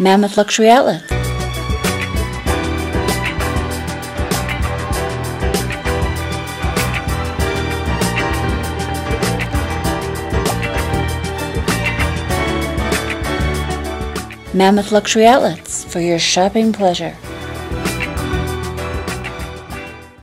Mammoth Luxury Outlets. Mammoth Luxury Outlets, for your shopping pleasure.